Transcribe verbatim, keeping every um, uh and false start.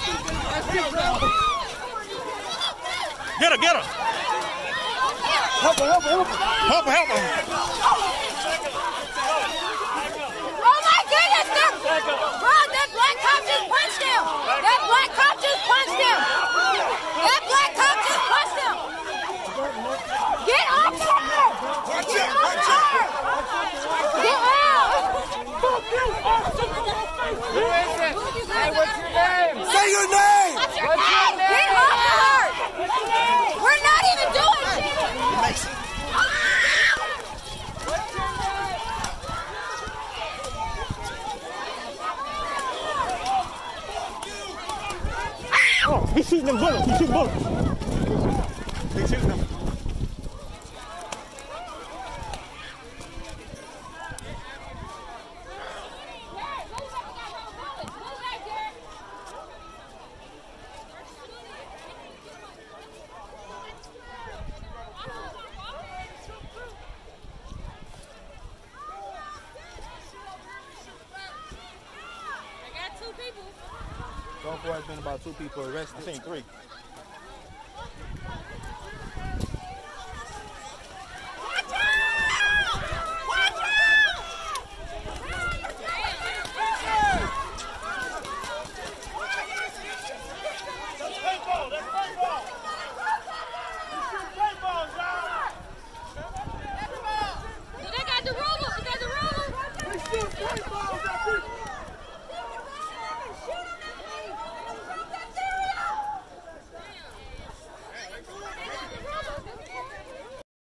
Get her, get her. Help her, help her, help her. Help her, help her. Oh, my goodness. Bro, that black cop just punched him. That black cop just punched him. That black cop just punched him. Get off of her. Get off of her. Get out. Who is it? Hey, what's your name? Say your name. What's your name? Get off of her. We're not even doing shit. What's your name? Oh, he's shooting them bullets. He's shooting bullets. He's shooting them. Don't worry, it's been about two people arrested. I think three.